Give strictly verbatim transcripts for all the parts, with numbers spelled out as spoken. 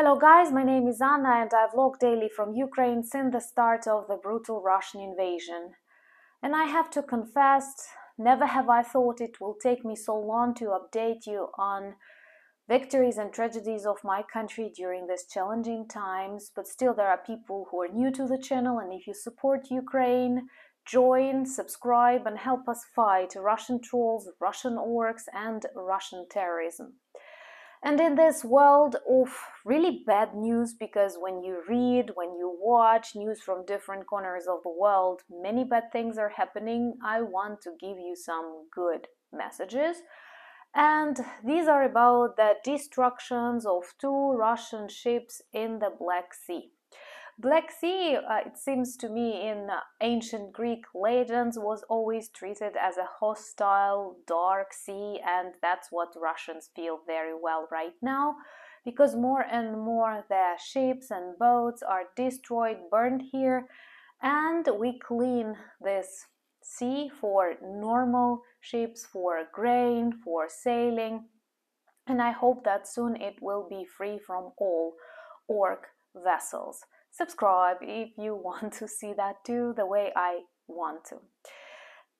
Hello guys, my name is Anna and I vlog daily from Ukraine since the start of the brutal Russian invasion. And I have to confess, never have I thought it will take me so long to update you on victories and tragedies of my country during these challenging times, but still there are people who are new to the channel, and if you support Ukraine, join, subscribe and help us fight Russian trolls, Russian orcs and Russian terrorism. And in this world of really bad news, because when you read, when you watch news from different corners of the world, many bad things are happening, I want to give you some good messages. And these are about the destructions of two Russian ships in the Black Sea. Black Sea, uh, it seems to me, in ancient Greek legends was always treated as a hostile, dark sea, and that's what Russians feel very well right now, because more and more their ships and boats are destroyed, burned here, and we clean this sea for normal ships, for grain, for sailing, and I hope that soon it will be free from all orc vessels. Subscribe if you want to see that too, the way I want to.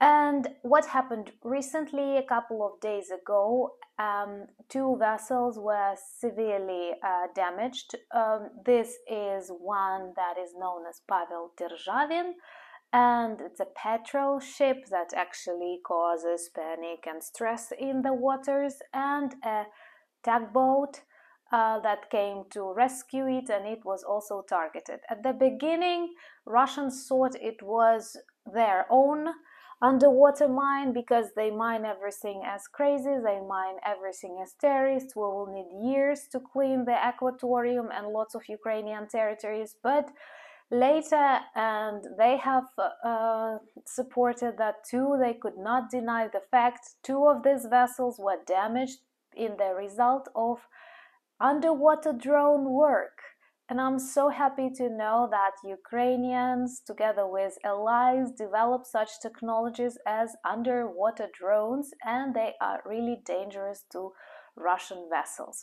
And what happened recently, a couple of days ago, um, two vessels were severely uh, damaged. Um, this is one that is known as Pavel Derzhavin, and it's a patrol ship that actually causes panic and stress in the waters, and a tugboat Uh, that came to rescue it, and it was also targeted. At the beginning, Russians thought it was their own underwater mine, because they mine everything as crazy, they mine everything as terrorists. We will need years to clean the aquatorium and lots of Ukrainian territories, but later, and they have uh, supported that too, they could not deny the fact, two of these vessels were damaged in the result of underwater drone work. And I'm so happy to know that Ukrainians, together with allies, develop such technologies as underwater drones, and they are really dangerous to Russian vessels.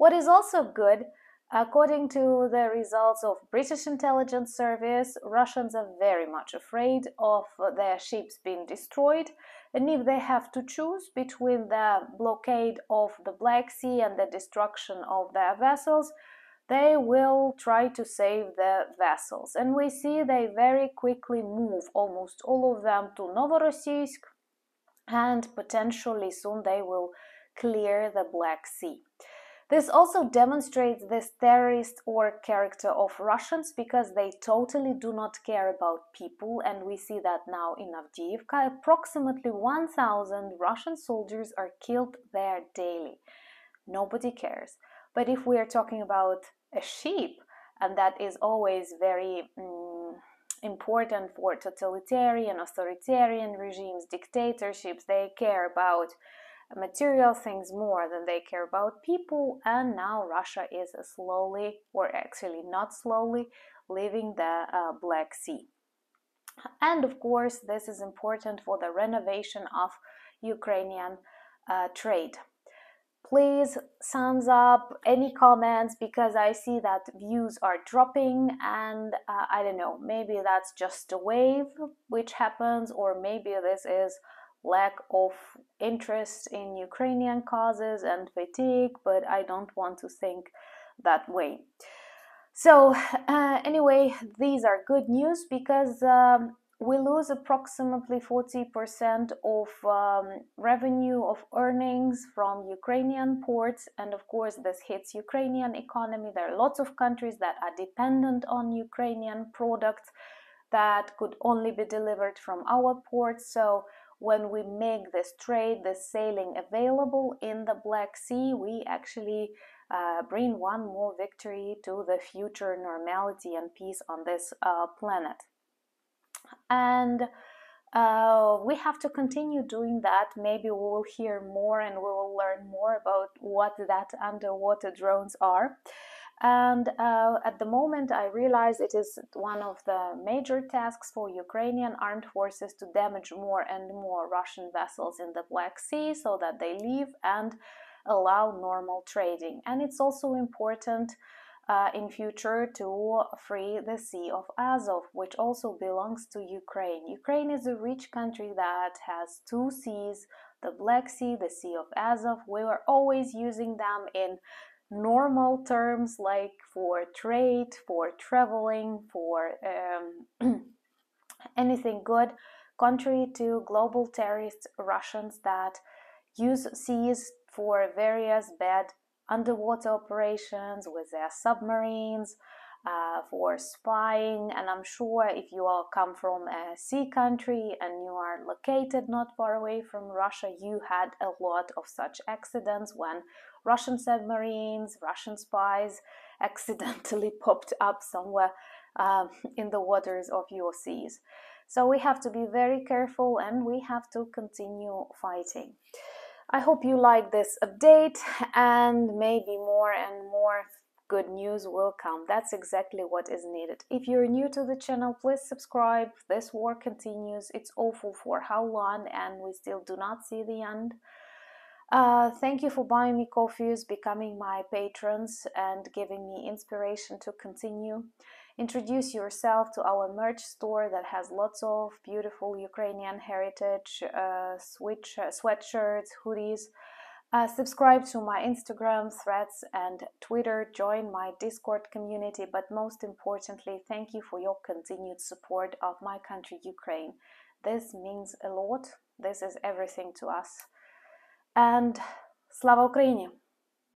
What is also good, according to the results of British intelligence service, Russians are very much afraid of their ships being destroyed, and if they have to choose between the blockade of the Black Sea and the destruction of their vessels, they will try to save the vessels. And we see they very quickly move almost all of them to Novorossiysk, and potentially soon they will clear the Black Sea. This also demonstrates this terrorist or character of Russians, because they totally do not care about people, and we see that now in Avdiivka. Approximately one thousand Russian soldiers are killed there daily. Nobody cares. But if we are talking about a ship, and that is always very um, important for totalitarian, authoritarian regimes, dictatorships, they care about material things more than they care about people, and now Russia is slowly, or actually not slowly, leaving the uh, Black Sea. And of course this is important for the renovation of Ukrainian uh, trade. Please thumbs up, any comments, because I see that views are dropping, and uh, I don't know, maybe that's just a wave which happens, or maybe this is lack of interest in Ukrainian causes and fatigue, but I don't want to think that way. So uh, anyway, these are good news, because um, we lose approximately forty percent of um, revenue of earnings from Ukrainian ports, and of course this hits Ukrainian economy. There are lots of countries that are dependent on Ukrainian products that could only be delivered from our ports, so when we make this trade, this sailing available in the Black Sea, we actually uh, bring one more victory to the future normality and peace on this uh, planet. And uh, we have to continue doing that. Maybe we will hear more and we will learn more about what that underwater drones are. And uh, at the moment I realize it is one of the major tasks for Ukrainian armed forces to damage more and more Russian vessels in the Black Sea so that they leave and allow normal trading. And it's also important uh, in future to free the Sea of Azov, which also belongs to Ukraine. Ukraine is a rich country that has two seas, the Black Sea, the Sea of Azov. We are always using them in normal terms, like for trade, for traveling, for um, anything good, contrary to global terrorist Russians that use seas for various bad underwater operations with their submarines, uh, for spying. And I'm sure if you all come from a sea country and you are located not far away from Russia, you had a lot of such accidents when Russian submarines, Russian spies accidentally popped up somewhere um, in the waters of your seas. So we have to be very careful and we have to continue fighting. I hope you like this update, and maybe more and more good news will come. That's exactly what is needed. If you're new to the channel, please subscribe. This war continues. It's awful for how long, and we still do not see the end. Uh, thank you for buying me coffees, becoming my patrons, and giving me inspiration to continue. Introduce yourself to our merch store that has lots of beautiful Ukrainian heritage uh, switch, uh, sweatshirts, hoodies. Uh, subscribe to my Instagram, Threads, and Twitter. Join my Discord community. But most importantly, thank you for your continued support of my country, Ukraine. This means a lot. This is everything to us. And Slava Ukraini!